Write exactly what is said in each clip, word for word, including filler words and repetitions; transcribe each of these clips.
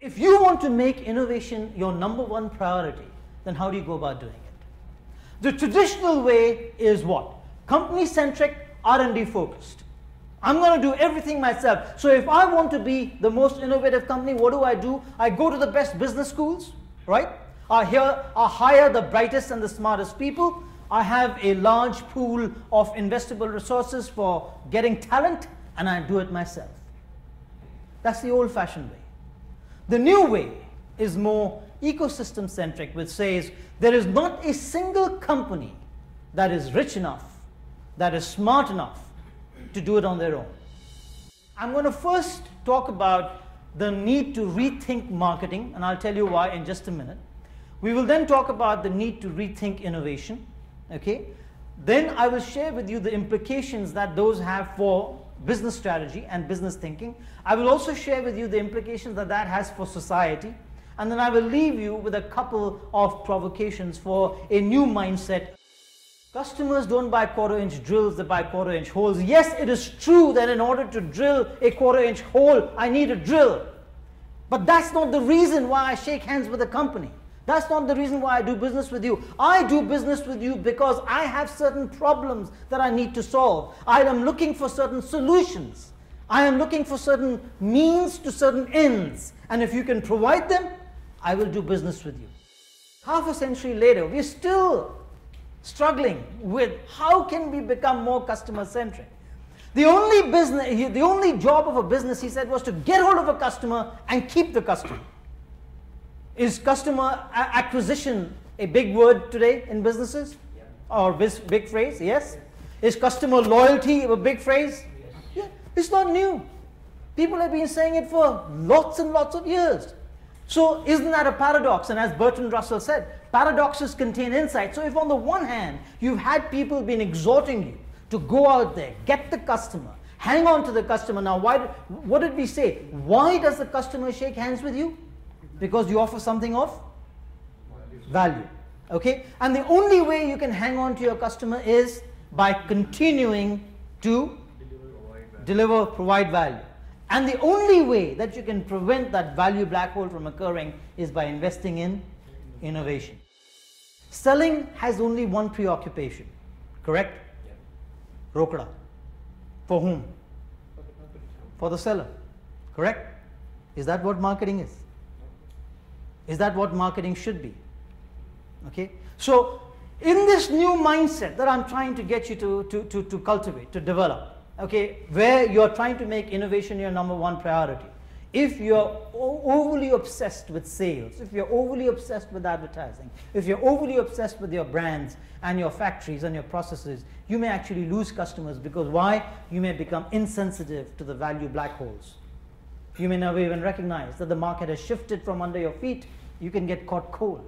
If you want to make innovation your number one priority, then how do you go about doing it? The traditional way is what? Company-centric, R and D focused. I'm going to do everything myself. So if I want to be the most innovative company, what do I do? I go to the best business schools, right? I, hear, I hire the brightest and the smartest people. I have a large pool of investable resources for getting talent, and I do it myself. That's the old-fashioned way. The new way is more ecosystem centric, which says there is not a single company that is rich enough, that is smart enough to do it on their own. I'm going to first talk about the need to rethink marketing, and I'll tell you why in just a minute. We will then talk about the need to rethink innovation, okay? Then I will share with you the implications that those have for business strategy and business thinking. I will also share with you the implications that that has for society, and then I will leave you with a couple of provocations for a new mindset. Customers don't buy quarter inch drills, they buy quarter inch holes. Yes, it is true that in order to drill a quarter inch hole, I need a drill. But that's not the reason why I shake hands with a company. That's not the reason why I do business with you. I do business with you because I have certain problems that I need to solve. I am looking for certain solutions. I am looking for certain means to certain ends. And if you can provide them, I will do business with you. Half a century later, we're still struggling with how can we become more customer-centric. The only business, the only job of a business, he said, was to get hold of a customer and keep the customer. Is customer acquisition a big word today in businesses? Yeah. Or big phrase? Yes. Yes. Is customer loyalty a big phrase? Yes. Yeah. It's not new. People have been saying it for lots and lots of years. So isn't that a paradox? And as Bertrand Russell said, paradoxes contain insight. So if on the one hand, you've had people been exhorting you to go out there, get the customer, hang on to the customer. Now, why? What did we say? Why does the customer shake hands with you? Because you offer something of value, okay? And the only way you can hang on to your customer is by continuing to deliver, provide value. And the only way that you can prevent that value black hole from occurring is by investing in innovation. Selling has only one preoccupation, correct? Yeah. Rokda. For whom? For the seller, correct? Is that what marketing is? Is that what marketing should be? Okay? So in this new mindset that I'm trying to get you to, to, to, to cultivate, to develop, okay, where you're trying to make innovation your number one priority, if you're overly obsessed with sales, if you're overly obsessed with advertising, if you're overly obsessed with your brands and your factories and your processes, you may actually lose customers because why? You may become insensitive to the value black holes. You may never even recognize that the market has shifted from under your feet. You can get caught cold.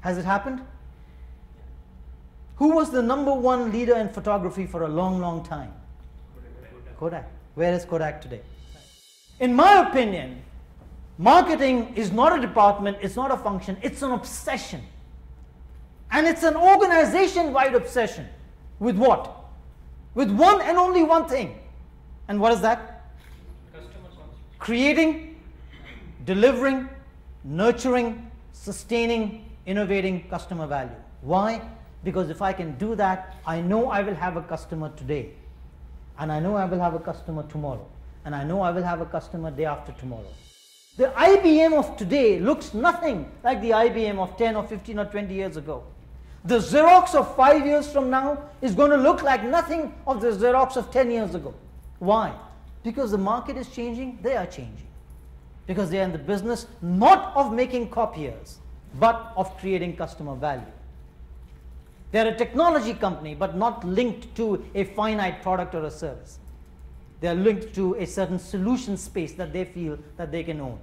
Has it happened? Who was the number one leader in photography for a long, long time? Kodak. Kodak. Where is Kodak today? In my opinion, marketing is not a department, it's not a function, it's an obsession. And it's an organization-wide obsession. With what? With one and only one thing. And what is that? Creating, delivering, nurturing, sustaining, innovating customer value. Why? Because if I can do that, I know I will have a customer today, and I know I will have a customer tomorrow, and I know I will have a customer day after tomorrow. The I B M of today looks nothing like the I B M of ten or fifteen or twenty years ago. The Xerox of five years from now is going to look like nothing of the Xerox of ten years ago. Why? Because the market is changing, they are changing. Because they are in the business not of making copiers, but of creating customer value. They are a technology company, but not linked to a finite product or a service. They are linked to a certain solution space that they feel that they can own.